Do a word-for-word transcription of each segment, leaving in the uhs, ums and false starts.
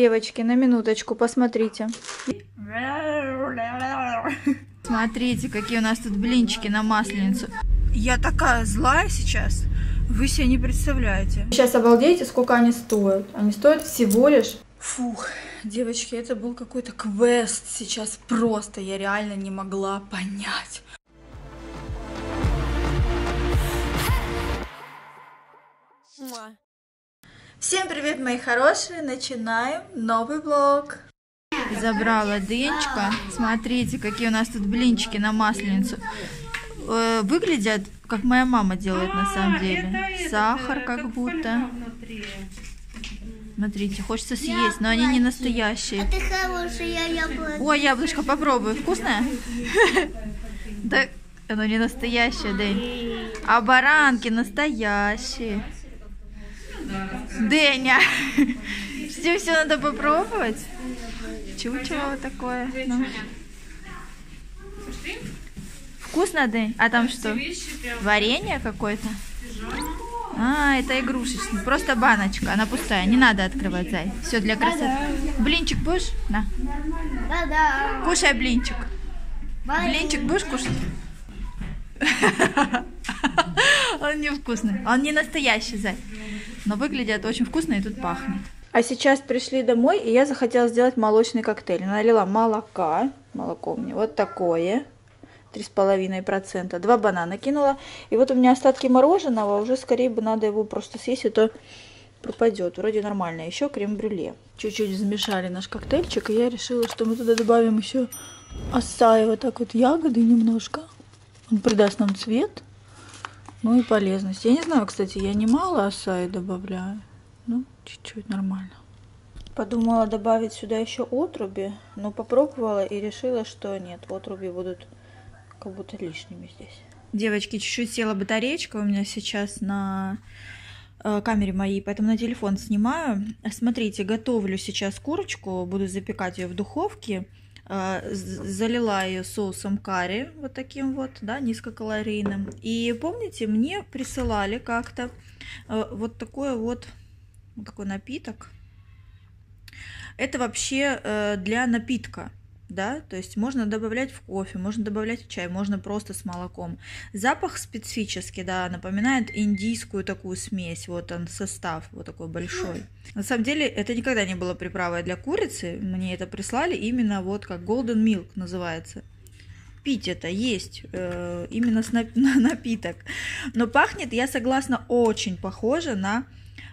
Девочки, на минуточку, посмотрите. Смотрите, какие у нас тут блинчики на масленицу. Я такая злая сейчас, вы себе не представляете. Сейчас обалдеете, сколько они стоят. Они стоят всего лишь... Фух, девочки, это был какой-то квест сейчас просто. Я реально не могла понять. Всем привет, мои хорошие, начинаем новый влог. Забрала Денечка, смотрите, какие у нас тут блинчики на масленицу. Выглядят, как моя мама делает на самом деле. Сахар как будто. Смотрите, хочется съесть, но они не настоящие. Это хорошее яблоко. Ой, яблочко, попробуй, вкусное? Да, оно не настоящее, Дэнь. А баранки настоящие. Деня, все, все надо попробовать. Чего-чего такое? Ну. Вкусно, Дэнь? А там что? Варенье какое-то? А, это игрушечный. Просто баночка, она пустая, не надо открывать, зай. Все для красоты. Блинчик будешь? На. Кушай блинчик. Блинчик будешь кушать? Он невкусный, он не настоящий, зай. Но выглядят очень вкусно и тут пахнет. А сейчас пришли домой, и я захотела сделать молочный коктейль. Налила молока, молоко мне вот такое, три с половиной процента. Два банана кинула. И вот у меня остатки мороженого, уже скорее бы надо его просто съесть, а то пропадет. Вроде нормально. Еще крем-брюле. Чуть-чуть взмешали наш коктейльчик, и я решила, что мы туда добавим еще асаи, вот так вот ягоды немножко. Он придаст нам цвет. Ну и полезность. Я не знаю, кстати, я не мало асаи добавляю. Ну, чуть-чуть нормально. Подумала добавить сюда еще отруби, но попробовала и решила, что нет, отруби будут как будто лишними здесь. Девочки, чуть-чуть села батареечка у меня сейчас на камере моей, поэтому на телефон снимаю. Смотрите, готовлю сейчас курочку, буду запекать ее в духовке. Залила ее соусом карри, вот таким вот, да, низкокалорийным. И помните, мне присылали как-то вот такой вот, вот такой напиток. Это вообще для напитка, да, то есть можно добавлять в кофе, можно добавлять в чай, можно просто с молоком. Запах специфический, да, напоминает индийскую такую смесь, вот он состав вот такой большой. На самом деле это никогда не было приправой для курицы, мне это прислали именно вот как Golden Milk называется. Пить это есть э, именно с нап на напиток, но пахнет, я согласна, очень похоже на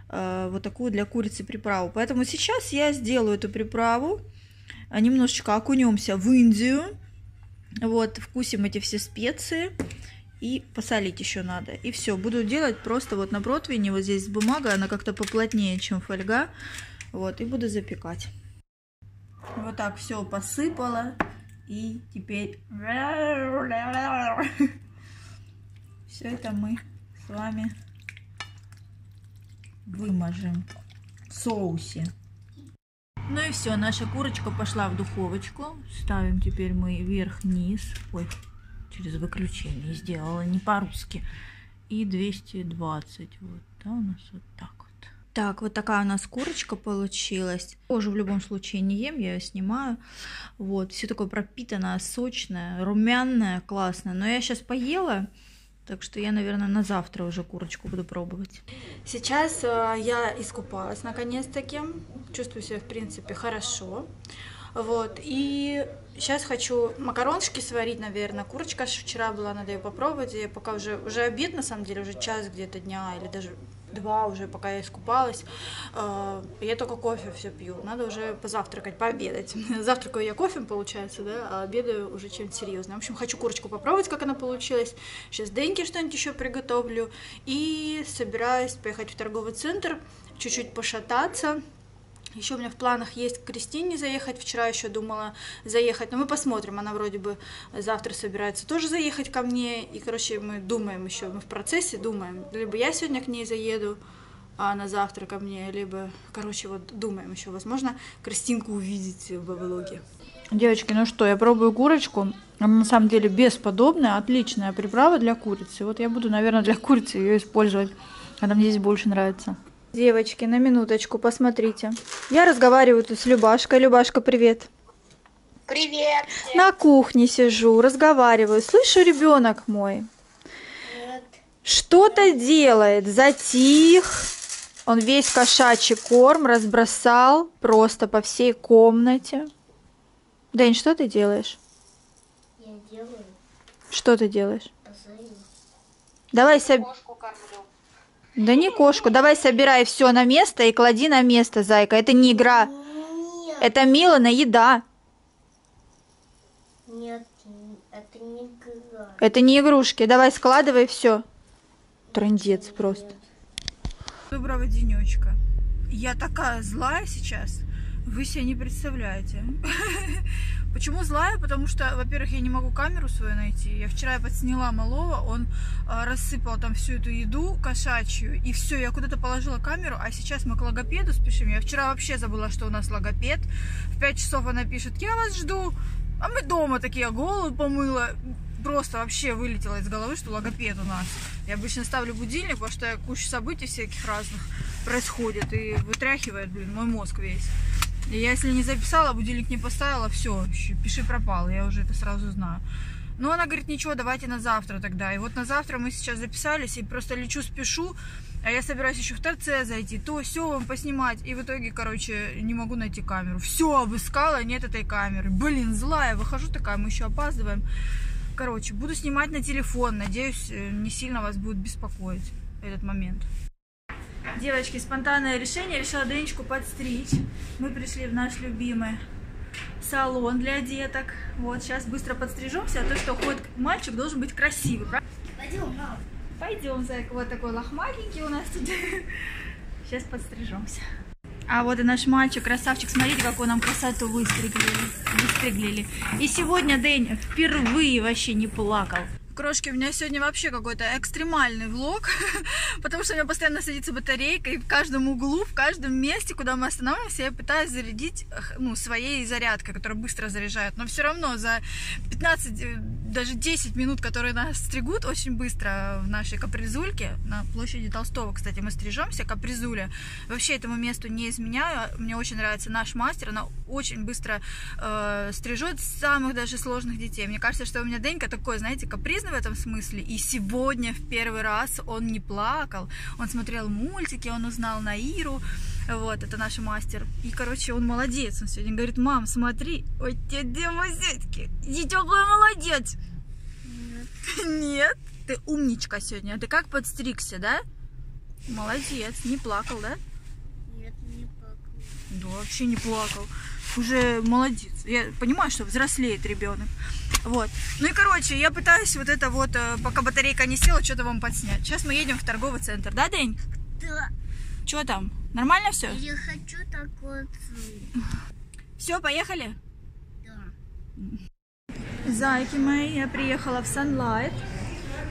э, вот такую для курицы приправу. Поэтому сейчас я сделаю эту приправу. Немножечко окунемся в Индию, вот, вкусим эти все специи и посолить еще надо. И все, буду делать просто вот на противне, вот здесь бумага, она как-то поплотнее, чем фольга, вот, и буду запекать. Вот так все посыпала и теперь все это мы с вами выможем в соусе. Ну и все, наша курочка пошла в духовочку. Ставим теперь мы вверх-вниз. Ой, через выключение сделала, не по-русски. И двести двадцать. Вот, да, у нас вот так вот. Так, вот такая у нас курочка получилась. Кожу в любом случае не ем, я ее снимаю. Вот, все такое пропитанное, сочное, румяное, классное. Но я сейчас поела... Так что я, наверное, на завтра уже курочку буду пробовать. Сейчас э, я искупалась наконец-таки. Чувствую себя, в принципе, хорошо. Вот. И сейчас хочу макарончики сварить, наверное. Курочка вчера была, надо ее попробовать. Я пока уже, уже обед, на самом деле, уже час где-то дня или даже два уже, пока я искупалась. Э, я только кофе все пью. Надо уже позавтракать, пообедать. Завтракаю я кофе, получается, да, а обедаю уже чем-то серьезным. В общем, хочу курочку попробовать, как она получилась. Сейчас Деньке что-нибудь еще приготовлю. И собираюсь поехать в торговый центр, чуть-чуть пошататься. Еще у меня в планах есть к Кристине заехать. Вчера еще думала заехать, но мы посмотрим. Она вроде бы завтра собирается тоже заехать ко мне. И, короче, мы думаем еще, мы в процессе думаем. Либо я сегодня к ней заеду, а она завтра ко мне, либо, короче, вот думаем еще. Возможно, Кристинку увидеть во влоге. Девочки, ну что, я пробую курочку. Она на самом деле бесподобная, отличная приправа для курицы. Вот я буду, наверное, для курицы ее использовать. Она мне здесь больше нравится. Девочки, на минуточку, посмотрите. Я разговариваю тут с Любашкой. Любашка, привет. Привет. На кухне сижу, разговариваю. Слышу, ребенок мой что-то делает. Затих. Он весь кошачий корм разбросал просто по всей комнате. Дэнь, что ты делаешь? Я делаю. Что ты делаешь? Позови. Давай соб... Кошку кормлю. Да не кошку. Давай собирай все на место и клади на место, зайка. Это не игра. Нет. Это Милана еда. Нет, это не игра. Это не игрушки. Давай складывай все. Трындец просто. Нет. Доброго денечка. Я такая злая сейчас, вы себе не представляете. Почему злая? Потому что, во-первых, я не могу камеру свою найти. Я вчера подсняла малого, он э, рассыпал там всю эту еду кошачью, и все, я куда-то положила камеру, а сейчас мы к логопеду спешим. Я вчера вообще забыла, что у нас логопед. В пять часов она пишет: я вас жду. А мы дома такие, голову помыла. Просто вообще вылетело из головы, что логопед у нас. Я обычно ставлю будильник, потому что куча событий всяких разных происходит. И вытряхивает, блин, мой мозг весь. И я если не записала, будильник не поставила, все, пиши пропал. Я уже это сразу знаю. Но она говорит: ничего, давайте на завтра тогда. И вот на завтра мы сейчас записались, и просто лечу, спешу. А я собираюсь еще в ТРЦ зайти, то все вам поснимать. И в итоге, короче, не могу найти камеру. Все обыскала, нет этой камеры. Блин, злая, выхожу такая, мы еще опаздываем. Короче, буду снимать на телефон. Надеюсь, не сильно вас будет беспокоить этот момент. Девочки, спонтанное решение. Решила Денечку подстричь. Мы пришли в наш любимый салон для деток. Вот, сейчас быстро подстрижемся. А то, что ходит мальчик, должен быть красивый. Правда? Пойдем, мам. Пойдем, зайка. Вот такой лохматенький у нас тут. Сейчас подстрижемся. А вот и наш мальчик, красавчик. Смотрите, какую нам красоту выстригли. выстригли. И сегодня Дэнь впервые вообще не плакал. Крошки, у меня сегодня вообще какой-то экстремальный влог, потому что у меня постоянно садится батарейка, и в каждом углу, в каждом месте, куда мы останавливаемся, я пытаюсь зарядить, ну, своей зарядкой, которая быстро заряжает, но все равно за пятнадцать, даже десять минут, которые нас стригут очень быстро в нашей капризульке, на площади Толстого, кстати, мы стрижемся, капризуля, вообще этому месту не изменяю, мне очень нравится наш мастер, она очень быстро э, стрижет самых даже сложных детей, мне кажется, что у меня Денька такой, знаете, каприз в этом смысле. И сегодня в первый раз он не плакал, он смотрел мультики, он узнал Наиру, вот, это наш мастер, и, короче, он молодец, он сегодня говорит: мам, смотри, ой, тебе Дима, зятки, ты такой молодец. Нет. Нет, ты умничка сегодня, а ты как подстригся, да? Молодец, не плакал, да? Нет, не плакал. Да, вообще не плакал, уже молодец, я понимаю, что взрослеет ребенок. Вот. Ну и, короче, я пытаюсь вот это вот, пока батарейка не села, что-то вам подснять. Сейчас мы едем в торговый центр. Да, Дэнь? Да. Что там? Нормально все? Я хочу такой центр. Все, поехали? Да. Зайки мои, я приехала в Sunlight.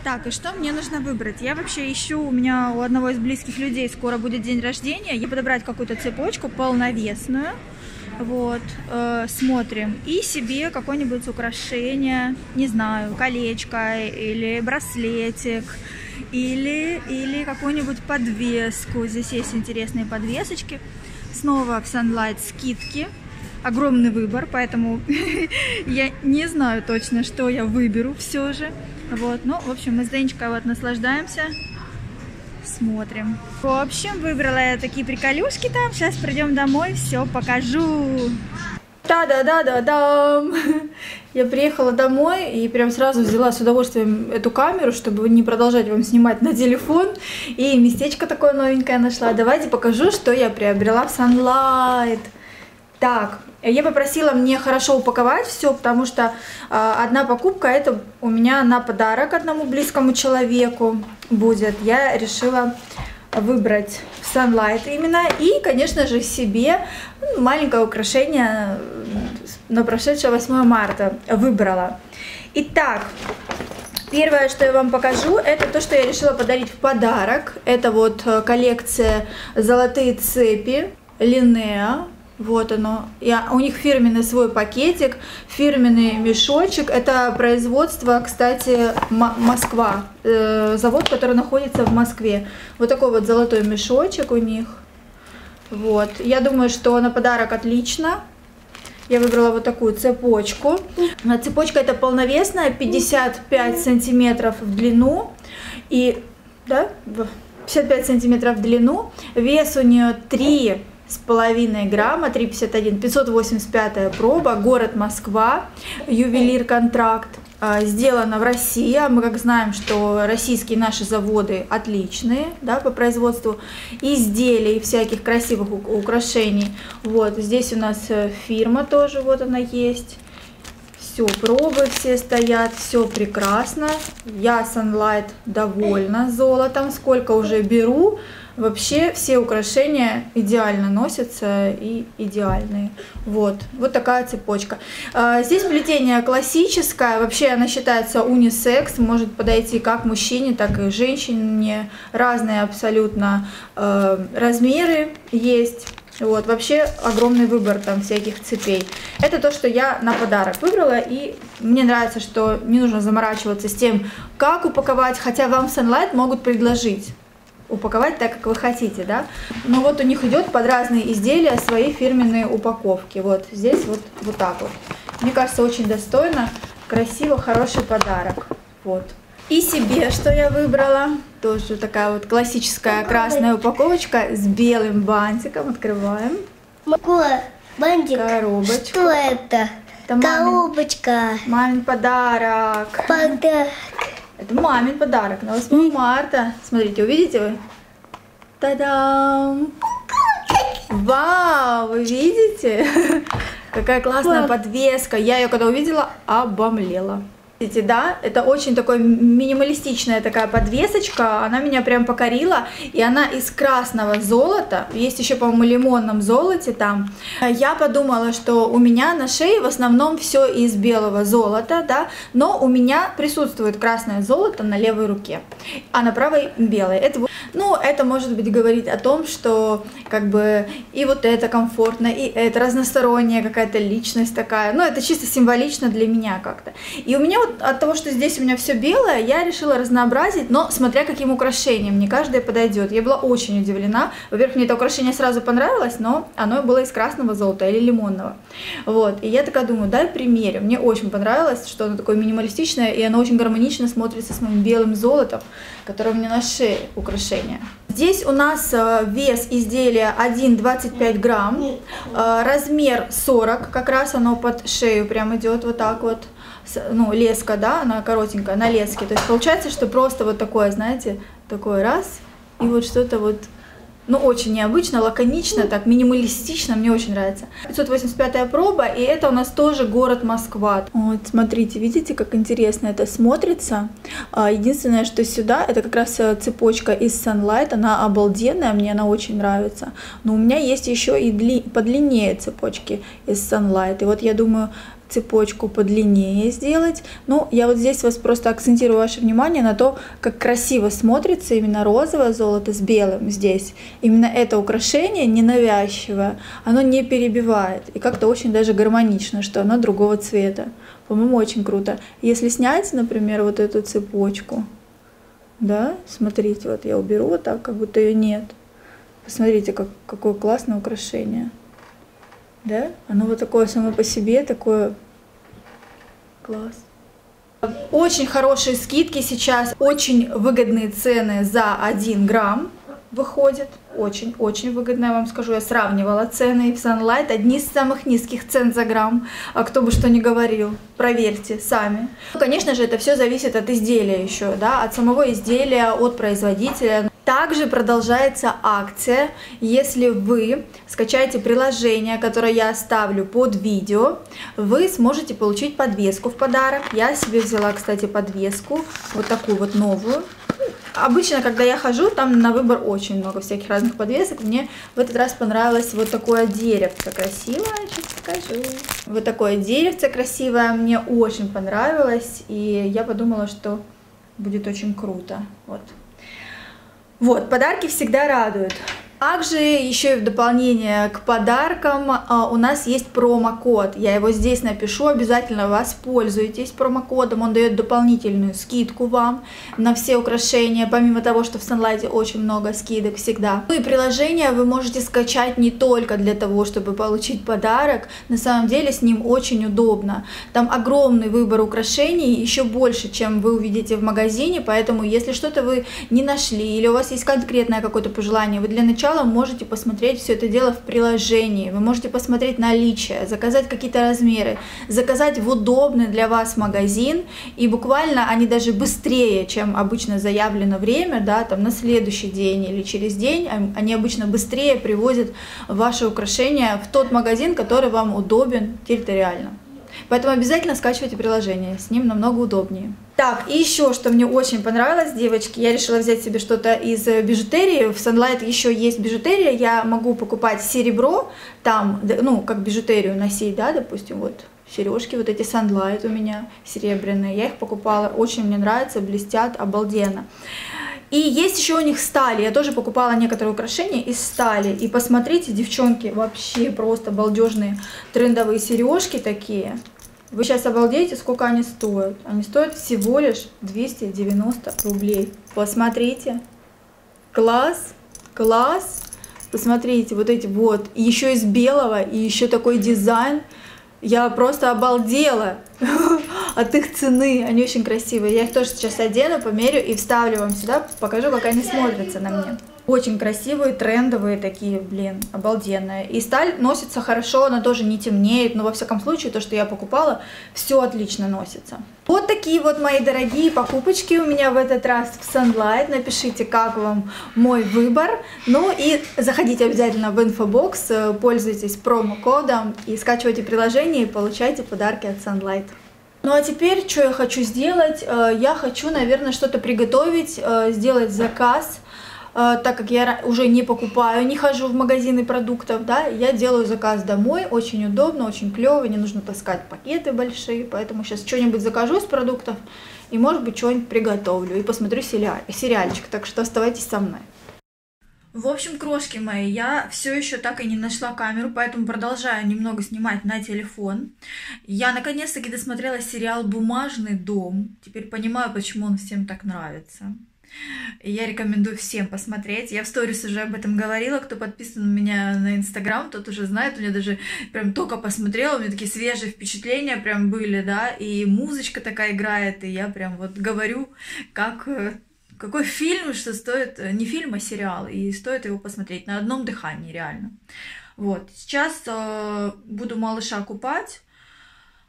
Так, и что мне нужно выбрать? Я вообще ищу, у меня у одного из близких людей скоро будет день рождения. Я буду брать какую-то цепочку полновесную. Вот, э, смотрим. И себе какое-нибудь украшение, не знаю, колечко или браслетик, или, или какую-нибудь подвеску. Здесь есть интересные подвесочки. Снова в Sunlight скидки. Огромный выбор, поэтому я не знаю точно, что я выберу все же. Вот, ну, в общем, мы с Денечкой вот наслаждаемся. Смотрим. В общем, выбрала я такие приколюшки там. Сейчас придем домой, все покажу. Та-да-да-да-дам! Я приехала домой и прям сразу взяла с удовольствием эту камеру, чтобы не продолжать вам снимать на телефон. И местечко такое новенькое нашла. Давайте покажу, что я приобрела в Sunlight. Так, я попросила мне хорошо упаковать все, потому что э, одна покупка это у меня на подарок одному близкому человеку будет. Я решила выбрать в Sunlight именно. И, конечно же, себе маленькое украшение на прошедшее восьмое марта выбрала. Итак, первое, что я вам покажу, это то, что я решила подарить в подарок. Это вот коллекция «Золотые цепи» Linea. Вот оно. Я, у них фирменный свой пакетик, фирменный мешочек. Это производство, кстати, Москва. Э, завод, который находится в Москве. Вот такой вот золотой мешочек у них. Вот. Я думаю, что на подарок отлично. Я выбрала вот такую цепочку. Цепочка это полновесная, пятьдесят пять сантиметров в длину. И, да, пятьдесят пять сантиметров в длину. Вес у нее три с половиной грамма, три пятьдесят один, пятьсот восемьдесят пятая проба, город Москва, ювелир-контракт. Сделано в России, мы как знаем, что российские наши заводы отличные, да, по производству изделий, всяких красивых украшений. Вот, здесь у нас фирма тоже, вот она есть. Все, пробы все стоят, все прекрасно. Я, Sunlight, довольна золотом, сколько уже беру. Вообще все украшения идеально носятся и идеальные. Вот, вот такая цепочка. Здесь плетение классическое, вообще она считается унисекс, может подойти как мужчине, так и женщине. Разные абсолютно размеры есть. Вот, вообще огромный выбор там всяких цепей. Это то, что я на подарок выбрала, и мне нравится, что не нужно заморачиваться с тем, как упаковать, хотя вам Sunlight могут предложить упаковать так, как вы хотите, да. Но вот у них идет под разные изделия свои фирменные упаковки. Вот здесь вот, вот так вот. Мне кажется, очень достойно, красиво, хороший подарок. Вот. И себе, что я выбрала, тоже такая вот классическая красная упаковочка с белым бантиком. Открываем. Какое? Бантик? Коробочка. Что это? Это коробочка. Мамин, мамин подарок. Подарок. Это мамин подарок на восьмое марта. Смотрите, увидите вы? Та-дам! Вау, вы видите? Какая классная подвеска. Я ее когда увидела, обомлела. Видите, да, это очень такой минималистичная такая подвесочка, она меня прям покорила, и она из красного золота, есть еще, по-моему, лимонном золоте там. Я подумала, что у меня на шее в основном все из белого золота, да, но у меня присутствует красное золото на левой руке, а на правой белое. Это, ну, это может быть говорит о том, что как бы и вот это комфортно, и это разносторонняя какая-то личность такая, ну, это чисто символично для меня как-то. И у меня вот от того, что здесь у меня все белое, я решила разнообразить, но смотря каким украшением, не каждое подойдет. Я была очень удивлена. Во-первых, мне это украшение сразу понравилось, но оно было из красного золота или лимонного. Вот, и я такая думаю, дай примерю. Мне очень понравилось, что оно такое минималистичное, и оно очень гармонично смотрится с моим белым золотом, которое у меня на шее украшение. Здесь у нас вес изделия один двадцать пять грамм, размер сорок, как раз оно под шею прям идет вот так вот. Ну, леска, да, она коротенькая, на леске. То есть получается, что просто вот такое, знаете, такой раз, и вот что-то вот, ну, очень необычно, лаконично, так, минималистично, мне очень нравится. пятьсот восемьдесят пятая проба, и это у нас тоже город Москва. Вот, смотрите, видите, как интересно это смотрится. Единственное, что сюда, это как раз цепочка из Sunlight, она обалденная, мне она очень нравится. Но у меня есть еще и дли... подлиннее цепочки из Sunlight, и вот я думаю... цепочку подлиннее сделать. Ну, я вот здесь вас просто акцентирую ваше внимание на то, как красиво смотрится именно розовое золото с белым здесь. Именно это украшение ненавязчивое, оно не перебивает и как-то очень даже гармонично, что оно другого цвета. По-моему, очень круто. Если снять, например, вот эту цепочку, да, смотрите, вот я уберу вот так, как будто ее нет. Посмотрите, как, какое классное украшение. Да? Оно вот такое само по себе, такое класс. Очень хорошие скидки сейчас, очень выгодные цены за один грамм выходят. Очень-очень выгодно, я вам скажу, я сравнивала цены в Sunlight, одни из самых низких цен за грамм, а кто бы что ни говорил, проверьте сами. Ну, конечно же, это все зависит от изделия еще, да, от самого изделия, от производителя. Также продолжается акция, если вы скачаете приложение, которое я оставлю под видео, вы сможете получить подвеску в подарок. Я себе взяла, кстати, подвеску, вот такую вот новую. Обычно, когда я хожу, там на выбор очень много всяких разных подвесок. Мне в этот раз понравилось вот такое деревце красивое, сейчас покажу. Вот такое деревце красивое, мне очень понравилось, и я подумала, что будет очень круто. Вот, вот подарки всегда радуют. Также еще и в дополнение к подаркам у нас есть промокод. Я его здесь напишу, обязательно воспользуйтесь промокодом. Он дает дополнительную скидку вам на все украшения, помимо того, что в Sunlight очень много скидок всегда. Ну и приложение вы можете скачать не только для того, чтобы получить подарок. На самом деле с ним очень удобно. Там огромный выбор украшений, еще больше, чем вы увидите в магазине. Поэтому если что-то вы не нашли или у вас есть конкретное какое-то пожелание, вы для начала можете посмотреть все это дело в приложении. Вы можете посмотреть наличие, заказать какие-то размеры, заказать в удобный для вас магазин, и буквально они даже быстрее, чем обычно заявлено время, да, там на следующий день или через день, они обычно быстрее привозят ваши украшения в тот магазин, который вам удобен территориально. Поэтому обязательно скачивайте приложение, с ним намного удобнее. Так, и еще, что мне очень понравилось, девочки, я решила взять себе что-то из бижутерии. В Sunlight еще есть бижутерия, я могу покупать серебро, там, ну, как бижутерию носить, да, допустим, вот сережки, вот эти Sunlight у меня серебряные, я их покупала, очень мне нравятся, блестят, обалденно. И есть еще у них стали, я тоже покупала некоторые украшения из стали. И посмотрите, девчонки, вообще просто балдежные трендовые сережки такие. Вы сейчас обалдеете, сколько они стоят. Они стоят всего лишь двести девяносто рублей. Посмотрите. Класс, класс. Посмотрите, вот эти вот. И еще из белого, и еще такой дизайн. Я просто обалдела от их цены. Они очень красивые. Я их тоже сейчас одену, померю и вставлю вам сюда. Покажу, как они смотрятся на мне. Очень красивые, трендовые такие, блин, обалденные. И сталь носится хорошо, она тоже не темнеет. Но во всяком случае, то, что я покупала, все отлично носится. Вот такие вот мои дорогие покупочки у меня в этот раз в Sunlight. Напишите, как вам мой выбор. Ну и заходите обязательно в инфобокс, пользуйтесь промокодом и скачивайте приложение и получайте подарки от Sunlight. Ну а теперь, что я хочу сделать? Я хочу, наверное, что-то приготовить, сделать заказ. Так как я уже не покупаю, не хожу в магазины продуктов, да, я делаю заказ домой, очень удобно, очень клево, не нужно таскать пакеты большие, поэтому сейчас что-нибудь закажу из продуктов и, может быть, что-нибудь приготовлю и посмотрю сериальчик, так что оставайтесь со мной. В общем, крошки мои, я все еще так и не нашла камеру, поэтому продолжаю немного снимать на телефон. Я наконец-таки досмотрела сериал «Бумажный дом», теперь понимаю, почему он всем так нравится. Я рекомендую всем посмотреть. Я в сторис уже об этом говорила. Кто подписан у меня на инстаграм, тот уже знает. У меня даже прям только посмотрела, у меня такие свежие впечатления прям были, да. И музычка такая играет, и я прям вот говорю, как... какой фильм, что стоит... Не фильм, а сериал. И стоит его посмотреть на одном дыхании, реально. Вот. Сейчас э, буду малыша купать.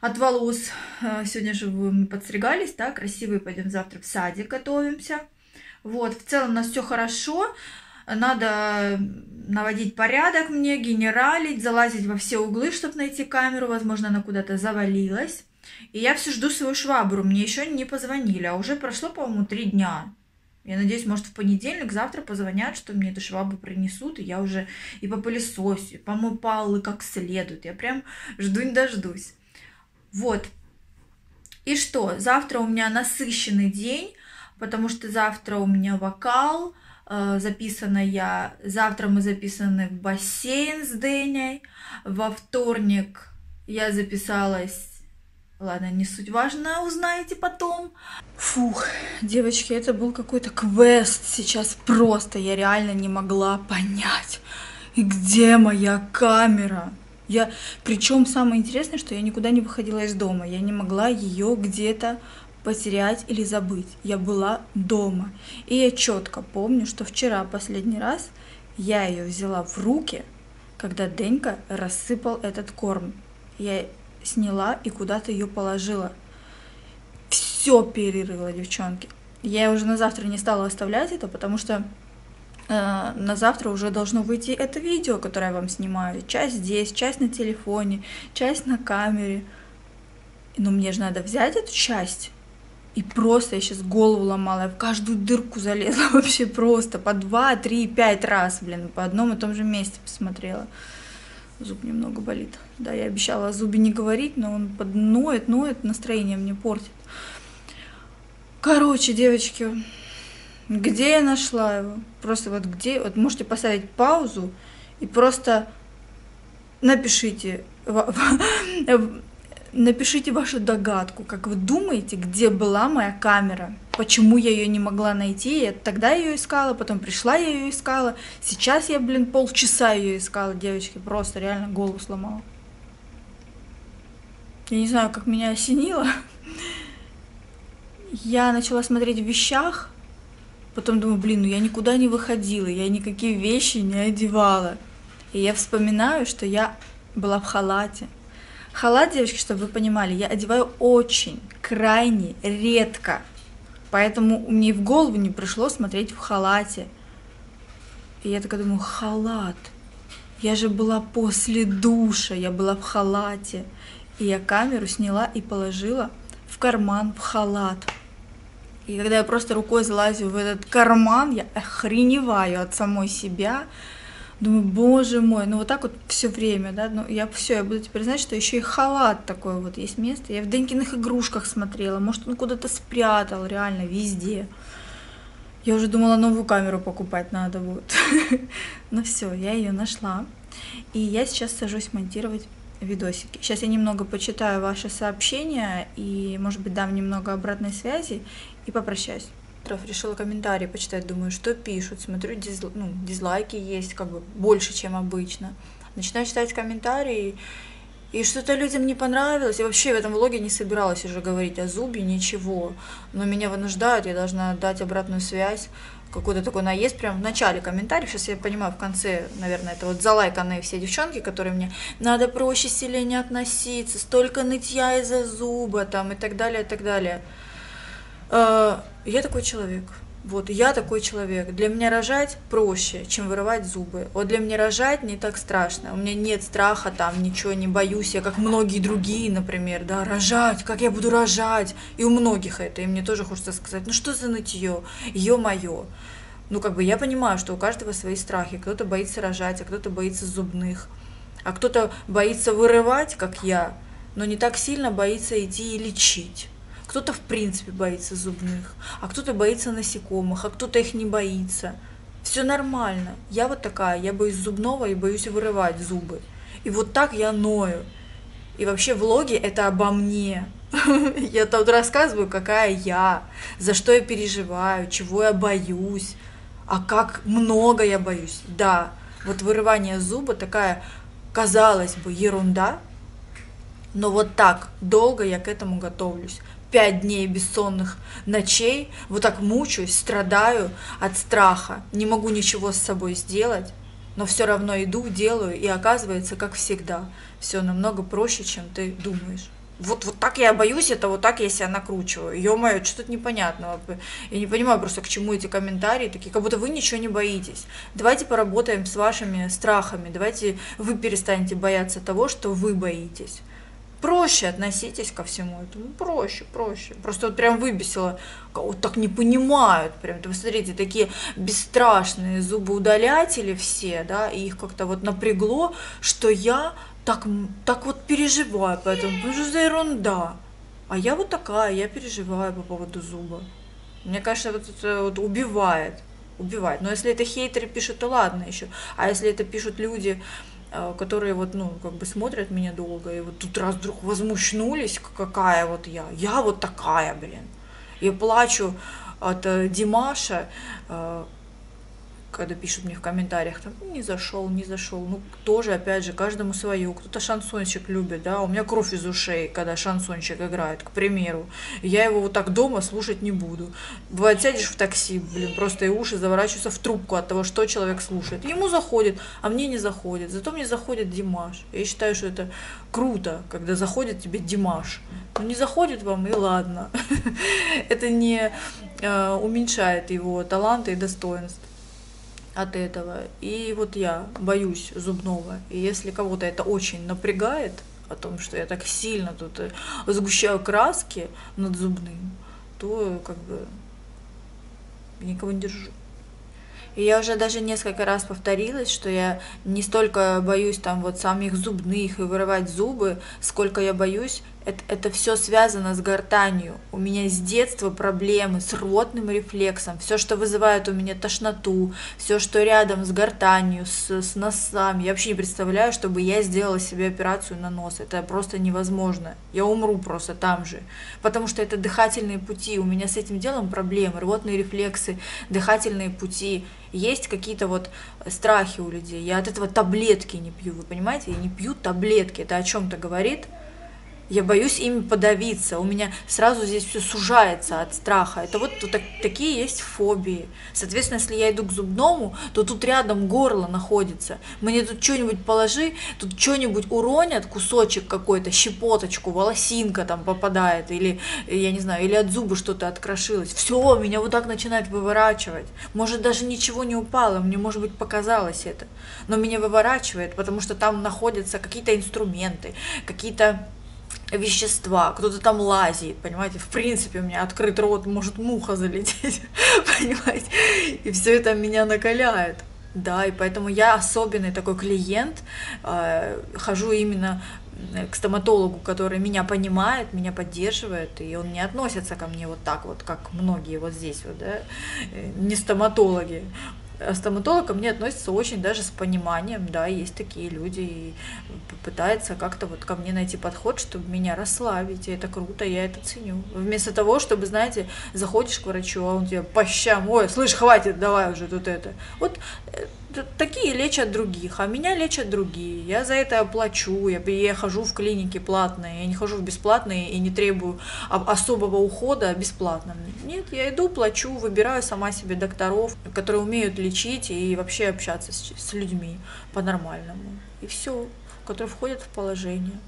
От волос. Сегодня же мы подстригались, да, красивые. Пойдем завтра в садик, готовимся. Вот, в целом у нас все хорошо, надо наводить порядок мне, генералить, залазить во все углы, чтобы найти камеру, возможно, она куда-то завалилась. И я все жду свою швабру, мне еще не позвонили, а уже прошло, по-моему, три дня. Я надеюсь, может, в понедельник, завтра позвонят, что мне эту швабру принесут, и я уже и попылесосю, и помою полы как следует, я прям жду не дождусь. Вот, и что, завтра у меня насыщенный день. Потому что завтра у меня вокал, записана я, завтра мы записаны в бассейн с Деней, во вторник я записалась, ладно, не суть важно, узнаете потом. Фух, девочки, это был какой-то квест сейчас просто, я реально не могла понять, и где моя камера? Я, причем самое интересное, что я никуда не выходила из дома, я не могла ее где-то потерять или забыть. Я была дома. И я четко помню, что вчера последний раз я ее взяла в руки, когда Денька рассыпал этот корм. Я сняла и куда-то ее положила. Все перерыла, девчонки. Я уже на завтра не стала оставлять это, потому что э, на завтра уже должно выйти это видео, которое я вам снимаю. Часть здесь, часть на телефоне, часть на камере. Но мне же надо взять эту часть. И просто я сейчас голову ломала, я в каждую дырку залезла вообще просто. По два, три, пять раз, блин, по одном и том же месте посмотрела. Зуб немного болит. Да, я обещала о зубе не говорить, но он подноет, ноет, настроение мне портит. Короче, девочки, Где я нашла его? Просто вот где? Вот можете поставить паузу и просто напишите, напишите вашу догадку, как вы думаете, где была моя камера, почему я ее не могла найти. Я тогда ее искала, потом пришла, я ее искала. Сейчас я, блин, полчаса ее искала, девочки, просто реально голову сломала. Я не знаю, как меня осенило. Я начала смотреть в вещах, потом думаю, блин, ну я никуда не выходила, я никакие вещи не одевала. И я вспоминаю, что я была в халате. Халат, девочки, чтобы вы понимали, я одеваю очень, крайне редко. Поэтому мне в голову не пришло смотреть в халате. И я такая думаю, халат. Я же была после душа, я была в халате. И я камеру сняла и положила в карман, в халат. И когда я просто рукой залазю в этот карман, я охреневаю от самой себя. Думаю, боже мой, ну вот так вот все время, да, ну я все, я буду теперь знать, что еще и халат такой вот есть место. Я в Денькиных игрушках смотрела, может он куда-то спрятал, реально, везде. Я уже думала, новую камеру покупать надо будет. Но все, я ее нашла. И я сейчас сажусь монтировать видосики. Сейчас я немного почитаю ваши сообщения и, может быть, дам немного обратной связи и попрощаюсь. Решила комментарии почитать, думаю, что пишут, смотрю, дизл... ну, дизлайки есть как бы больше, чем обычно. Начинаю читать комментарии, и что-то людям не понравилось. Я вообще в этом влоге не собиралась уже говорить о зубе, ничего. Но меня вынуждают, я должна дать обратную связь, какой-то такой наезд прям в начале комментариев. Сейчас я понимаю, в конце, наверное, это вот залайканные все девчонки, которые мне надо проще, сильнее относиться, столько нытья из-за зуба там и так далее, и так далее. Я такой человек, вот, я такой человек, для меня рожать проще, чем вырывать зубы, вот для меня рожать не так страшно, у меня нет страха там, ничего не боюсь, я как многие другие, например, да, рожать, как я буду рожать, и у многих это, и мне тоже хочется сказать, ну что за нытье, ё-моё, ну как бы я понимаю, что у каждого свои страхи, кто-то боится рожать, а кто-то боится зубных, а кто-то боится вырывать, как я, но не так сильно боится идти и лечить. Кто-то в принципе боится зубных, а кто-то боится насекомых, а кто-то их не боится. Все нормально. Я вот такая, я боюсь зубного и боюсь вырывать зубы. И вот так я ною. И вообще влоги это обо мне. Я тут рассказываю, какая я, за что я переживаю, чего я боюсь, а как много я боюсь. Да, вот вырывание зуба такая, казалось бы, ерунда, но вот так долго я к этому готовлюсь. Пять дней бессонных ночей, вот так мучаюсь, страдаю от страха, не могу ничего с собой сделать, но все равно иду, делаю, и оказывается, как всегда, все намного проще, чем ты думаешь. Вот, вот так я боюсь, это вот так я себя накручиваю. Ё-моё, что тут непонятного? Я не понимаю просто, к чему эти комментарии такие, как будто вы ничего не боитесь. Давайте поработаем с вашими страхами, давайте вы перестанете бояться того, что вы боитесь. Проще относитесь ко всему этому, проще, проще. Просто вот прям выбесило, вот так не понимают. Прям, вы смотрите, такие бесстрашные зубоудалятели все, да, и их как-то вот напрягло, что я так, так вот переживаю по этому, потому что за ерунда. А я вот такая, я переживаю по поводу зуба. Мне кажется, вот это вот убивает, убивает. Но если это хейтеры пишут, то ладно еще. А если это пишут люди, которые вот, ну, как бы смотрят меня долго, и вот тут раз вдруг возмущнулись, какая вот я, я вот такая, блин. Я плачу от Димаша, когда пишут мне в комментариях, там, не зашел, не зашел, ну, тоже, опять же, каждому свое, кто-то шансончик любит, да, у меня кровь из ушей, когда шансончик играет, к примеру, я его вот так дома слушать не буду, бывает, сядешь в такси, блин, просто и уши заворачиваются в трубку от того, что человек слушает, ему заходит, а мне не заходит, зато мне заходит Димаш, я считаю, что это круто, когда заходит тебе Димаш, ну, не заходит вам, и ладно, это не уменьшает его таланта и достоинств от этого. И вот я боюсь зубного. И если кого-то это очень напрягает, о том, что я так сильно тут сгущаю краски над зубным, то как бы никого не держу. И я уже даже несколько раз повторилась, что я не столько боюсь там вот самих зубных и вырывать зубы, сколько я боюсь Это, это все связано с гортанью. У меня с детства проблемы с рвотным рефлексом. Все, что вызывает у меня тошноту, все, что рядом с гортанью, с, с носами. Я вообще не представляю, чтобы я сделала себе операцию на нос. Это просто невозможно. Я умру просто там же. Потому что это дыхательные пути. У меня с этим делом проблемы. Рвотные рефлексы, дыхательные пути. Есть какие-то вот страхи у людей. Я от этого таблетки не пью. Вы понимаете? Я не пью таблетки. Это о чем-то говорит. Я боюсь ими подавиться, у меня сразу здесь все сужается от страха. Это вот, вот так, такие есть фобии. Соответственно, если я иду к зубному, то тут рядом горло находится. Мне тут что-нибудь положи, тут что-нибудь уронят, кусочек какой-то, щепоточку, волосинка там попадает, или, я не знаю, или от зуба что-то открошилось. Все, меня вот так начинает выворачивать. Может, даже ничего не упало, мне, может быть, показалось это. Но меня выворачивает, потому что там находятся какие-то инструменты, какие-то... вещества, кто-то там лазит, понимаете, в принципе у меня открыт рот, может муха залететь, понимаете, и все это меня накаляет, да, и поэтому я особенный такой клиент, э, хожу именно к стоматологу, который меня понимает, меня поддерживает, и он не относится ко мне вот так вот, как многие вот здесь вот, да, не стоматологи. А стоматолог ко мне относится очень даже с пониманием, да, есть такие люди, и пытается как-то вот ко мне найти подход, чтобы меня расслабить, и это круто, я это ценю. Вместо того, чтобы, знаете, заходишь к врачу, а он тебе по щам, ой, слышь, хватит, давай уже тут это. Вот такие лечат других, а меня лечат другие, я за это плачу, я, я хожу в клиники платные, я не хожу в бесплатные и не требую особого ухода бесплатно. Нет, я иду, плачу, выбираю сама себе докторов, которые умеют лечить и вообще общаться с, с людьми по-нормальному, и все, которые входят в положение.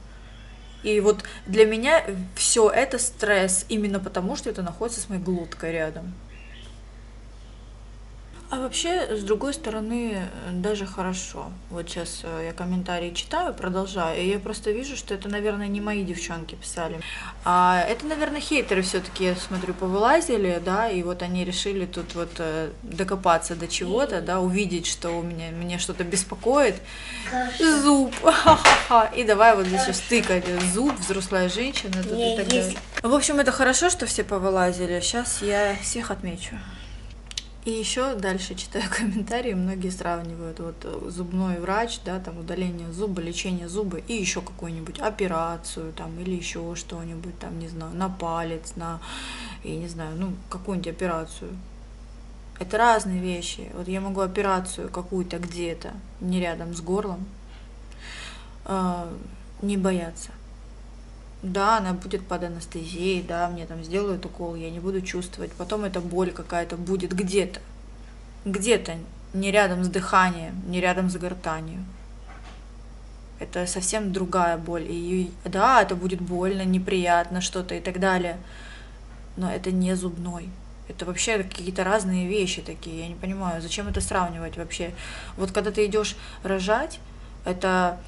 И вот для меня все это стресс, именно потому, что это находится с моей глоткой рядом. А вообще, с другой стороны, даже хорошо. Вот сейчас я комментарии читаю, продолжаю, и я просто вижу, что это, наверное, не мои девчонки писали. А это, наверное, хейтеры все-таки, я смотрю, повылазили, да, и вот они решили тут вот докопаться до чего-то, да, увидеть, что у меня, меня что-то беспокоит. Хорошо. Зуб, ха-ха-ха, и давай вот здесь хорошо стыкать. Зуб, взрослая женщина, тут и так далее. В общем, это хорошо, что все повылазили, сейчас я всех отмечу. И еще дальше читаю комментарии, многие сравнивают вот зубной врач, да, там удаление зуба, лечение зуба и еще какую-нибудь операцию там или еще что-нибудь там, не знаю, на палец, на, я не знаю, ну какую-нибудь операцию. Это разные вещи. Вот я могу операцию какую-то где-то, не рядом с горлом, э, не бояться. Да, она будет под анестезией, да, мне там сделают укол, я не буду чувствовать. Потом эта боль какая-то будет где-то, где-то, не рядом с дыханием, не рядом с гортанью. Это совсем другая боль. И да, это будет больно, неприятно, что-то и так далее, но это не зубной. Это вообще какие-то разные вещи такие, я не понимаю, зачем это сравнивать вообще. Вот когда ты идешь рожать, это...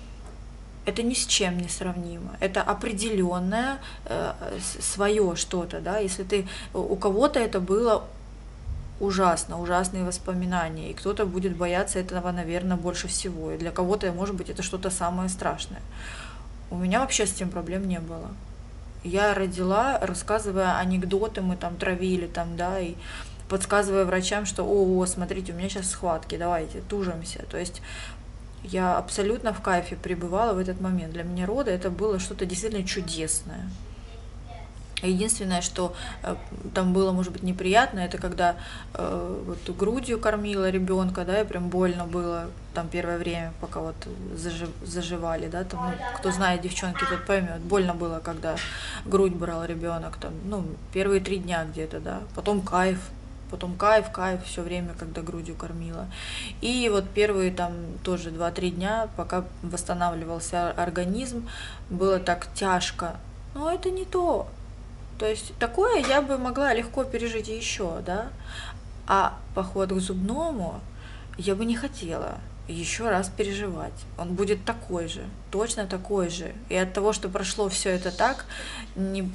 это ни с чем не сравнимо. Это определенное э, свое что-то, да. Если ты у кого-то это было ужасно, ужасные воспоминания, и кто-то будет бояться этого, наверное, больше всего. И для кого-то, может быть, это что-то самое страшное. У меня вообще с этим проблем не было. Я родила, рассказывая анекдоты, мы там травили там, да, и подсказывая врачам, что, о, смотрите, у меня сейчас схватки, давайте тужимся. То есть я абсолютно в кайфе пребывала в этот момент. Для меня роды это было что-то действительно чудесное. Единственное, что там было, может быть, неприятно, это когда э, вот грудью кормила ребенка, да, и прям больно было там первое время, пока вот зажив, заживали, да, там, ну, кто знает, девчонки, тот поймет, больно было, когда грудь брал ребенок, там, ну, первые три дня где-то, да, потом кайф. Потом кайф, кайф все время, когда грудью кормила. И вот первые там тоже два-три дня, пока восстанавливался организм, было так тяжко. Но это не то. То есть такое я бы могла легко пережить еще, да. А поход к зубному я бы не хотела еще раз переживать. Он будет такой же, точно такой же. И от того, что прошло все это так, не,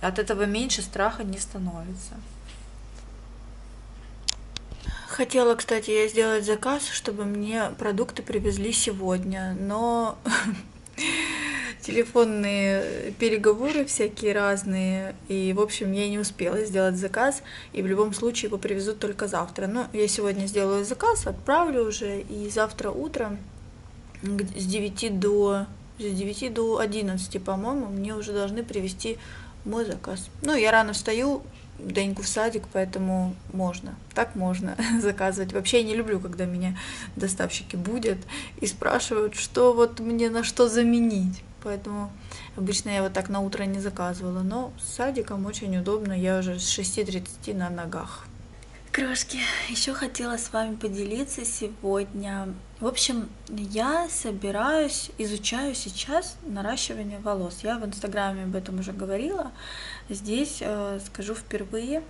от этого меньше страха не становится. Хотела, кстати, я сделать заказ, чтобы мне продукты привезли сегодня, но телефонные переговоры всякие разные, и, в общем, я не успела сделать заказ, и в любом случае его привезут только завтра. Но я сегодня сделаю заказ, отправлю уже, и завтра утром с девяти до одиннадцати, по-моему, мне уже должны привезти мой заказ. Ну, я рано встаю, Деньку в садик, поэтому можно. Так можно заказывать. Вообще я не люблю, когда меня доставщики будят и спрашивают, что вот мне на что заменить. Поэтому обычно я вот так на утро не заказывала. Но с садиком очень удобно. Я уже с шести тридцати на ногах. Крошки, еще хотела с вами поделиться сегодня. В общем, я собираюсь, изучаю сейчас наращивание волос. Я в Инстаграме об этом уже говорила. Здесь э, скажу впервые,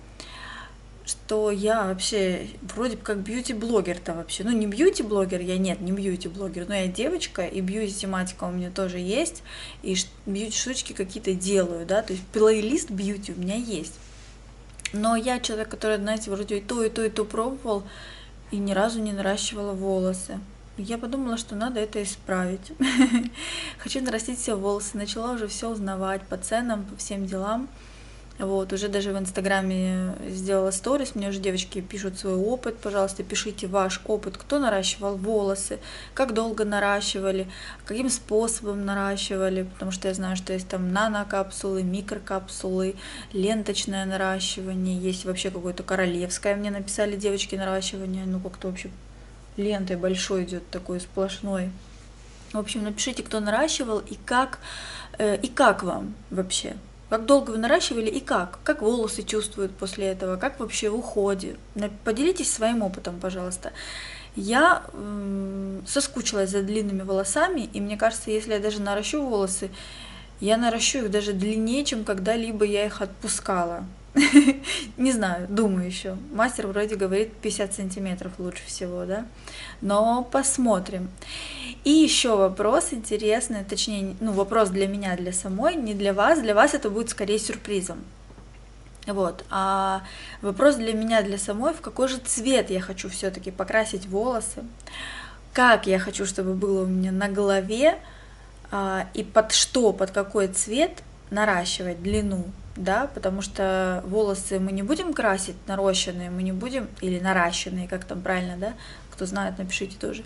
что я вообще вроде бы как бьюти-блогер-то вообще. Ну, не бьюти-блогер, я нет, не бьюти-блогер, но я девочка, и бьюти-тематика у меня тоже есть, и бьюти-штучки какие-то делаю, да, то есть плейлист бьюти у меня есть. Но я человек, который, знаете, вроде и то, и то, и то пробовал, и ни разу не наращивала волосы. Я подумала, что надо это исправить. Хочу нарастить все волосы. Начала уже все узнавать по ценам, по всем делам. Вот, уже даже в Инстаграме сделала сторис, мне уже девочки пишут свой опыт, пожалуйста, пишите ваш опыт, кто наращивал волосы, как долго наращивали, каким способом наращивали, потому что я знаю, что есть там нанокапсулы, микрокапсулы, ленточное наращивание, есть вообще какое-то королевское, мне написали девочки наращивание, ну как-то вообще лентой большой идет, такой сплошной. В общем, напишите, кто наращивал и как, э, и как вам вообще. Как долго вы наращивали и как? Как волосы чувствуют после этого? Как вообще в уходе? Поделитесь своим опытом, пожалуйста. Я э, соскучилась за длинными волосами, и мне кажется, если я даже наращу волосы, я наращу их даже длиннее, чем когда-либо я их отпускала. Не знаю, думаю еще. Мастер вроде говорит пятьдесят сантиметров лучше всего, да? Но посмотрим. И еще вопрос интересный, точнее, ну вопрос для меня, для самой, не для вас. Для вас это будет скорее сюрпризом. Вот. А вопрос для меня, для самой, в какой же цвет я хочу все-таки покрасить волосы, как я хочу, чтобы было у меня на голове и под что, под какой цвет наращивать длину. Да, потому что волосы мы не будем красить, нарощенные мы не будем, или наращенные, как там правильно, да, кто знает, напишите тоже,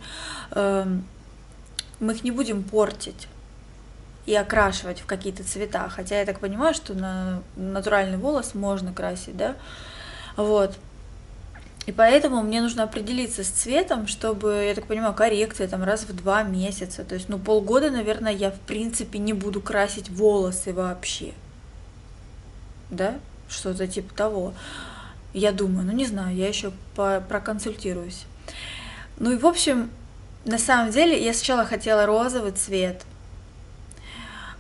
мы их не будем портить и окрашивать в какие-то цвета, хотя я так понимаю, что на натуральный волос можно красить, да, вот. И поэтому мне нужно определиться с цветом, чтобы, я так понимаю, коррекция там раз в два месяца, то есть, ну, полгода, наверное, я в принципе не буду красить волосы вообще. Да, что-то типа того, я думаю, ну не знаю, я еще проконсультируюсь. Ну и в общем, на самом деле я сначала хотела розовый цвет,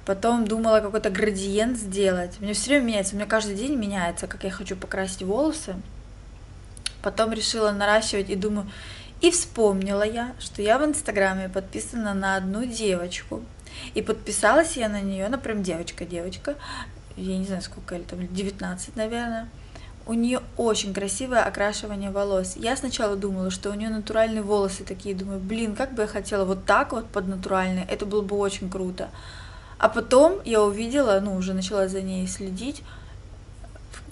потом думала какой-то градиент сделать, мне все время меняется, у меня каждый день меняется, как я хочу покрасить волосы, потом решила наращивать и думаю, и вспомнила я, что я в Инстаграме подписана на одну девочку, и подписалась я на нее, она прям девочка-девочка, я не знаю, сколько ей там, девятнадцать, наверное. У нее очень красивое окрашивание волос. Я сначала думала, что у нее натуральные волосы такие, думаю, блин, как бы я хотела вот так вот под натуральные, это было бы очень круто. А потом я увидела, ну, уже начала за ней следить,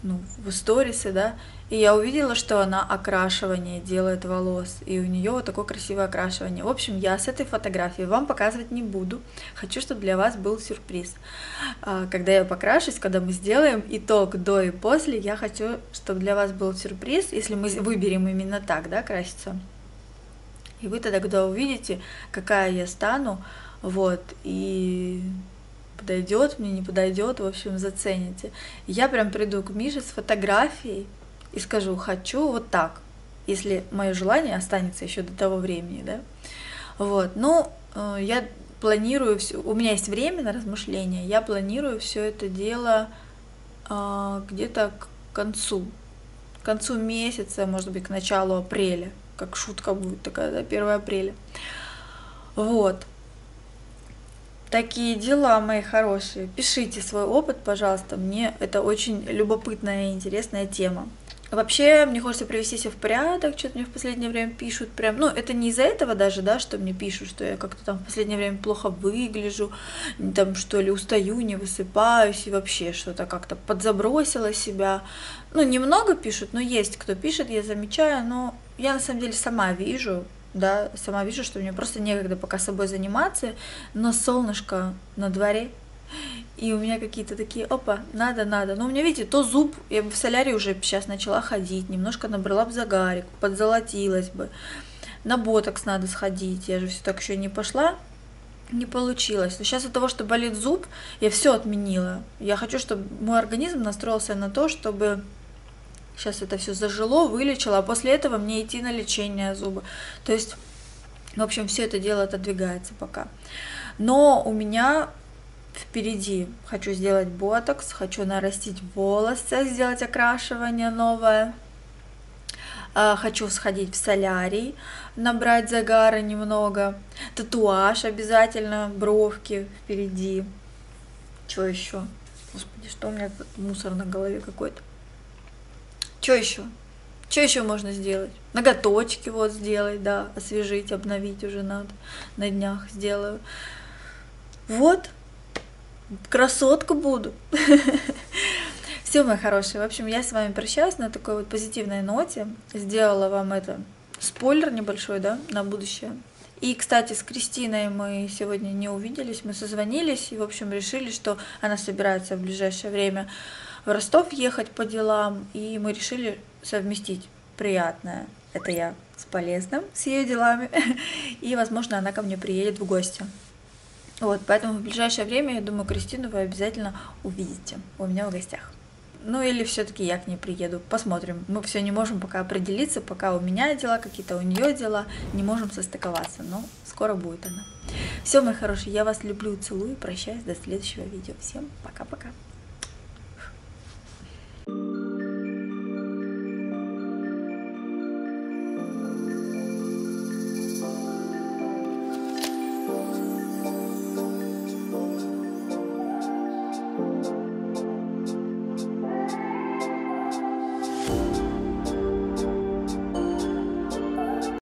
ну, в сторисе, да, и я увидела, что она окрашивание делает волос, и у нее вот такое красивое окрашивание. В общем, я с этой фотографией вам показывать не буду, хочу, чтобы для вас был сюрприз. Когда я покрашусь, когда мы сделаем итог до и после, я хочу, чтобы для вас был сюрприз, если мы выберем именно так, да, краситься. И вы тогда, когда увидите, какая я стану, вот, и... подойдет, мне не подойдет, в общем, зацените. Я прям приду к Мише с фотографией и скажу, хочу вот так, если мое желание останется еще до того времени, да. Вот, ну, я планирую, все... у меня есть время на размышления, я планирую все это дело э, где-то к концу, к концу месяца, может быть, к началу апреля, как шутка будет такая, да, первое апреля. Вот. Такие дела, мои хорошие. Пишите свой опыт, пожалуйста. Мне это очень любопытная и интересная тема. Вообще, мне хочется привести себя в порядок, что-то мне в последнее время пишут прям, ну, это не из-за этого даже, да, что мне пишут, что я как-то там в последнее время плохо выгляжу, там, что ли, устаю, не высыпаюсь, и вообще что-то как-то подзабросила себя. Ну, немного пишут, но есть кто пишет, я замечаю, но я на самом деле сама вижу, да, сама вижу, что мне просто некогда пока собой заниматься, но солнышко на дворе. И у меня какие-то такие, опа, надо, надо. Но у меня, видите, то зуб, я бы в солярий уже сейчас начала ходить, немножко набрала бы загарик, подзолотилась бы. На ботокс надо сходить, я же все так еще не пошла, не получилось. Но сейчас от того, что болит зуб, я все отменила. Я хочу, чтобы мой организм настроился на то, чтобы сейчас это все зажило, вылечило, а после этого мне идти на лечение зуба. То есть, в общем, все это дело отодвигается пока. Но у меня... Впереди хочу сделать ботокс, хочу нарастить волосы, сделать окрашивание новое. Хочу сходить в солярий, набрать загара немного. Татуаж обязательно, бровки впереди. Что еще? Господи, что у меня тут мусор на голове какой-то? Что еще? Что еще можно сделать? Ноготочки вот сделать, да, освежить, обновить уже надо. На днях сделаю. Вот. Красотка буду. Все, мои хорошие. В общем, я с вами прощаюсь на такой вот позитивной ноте. Сделала вам это спойлер небольшой, да, на будущее. И, кстати, с Кристиной мы сегодня не увиделись, мы созвонились и, в общем, решили, что она собирается в ближайшее время в Ростов ехать по делам, и мы решили совместить приятное. Это я с полезным, с ее делами, и, возможно, она ко мне приедет в гости. Вот, поэтому в ближайшее время, я думаю, Кристину вы обязательно увидите у меня в гостях. Ну или все-таки я к ней приеду, посмотрим. Мы все не можем пока определиться, пока у меня дела, какие-то у нее дела, не можем состыковаться, но скоро будет она. Все, мои хорошие, я вас люблю, целую, прощаюсь, до следующего видео. Всем пока-пока.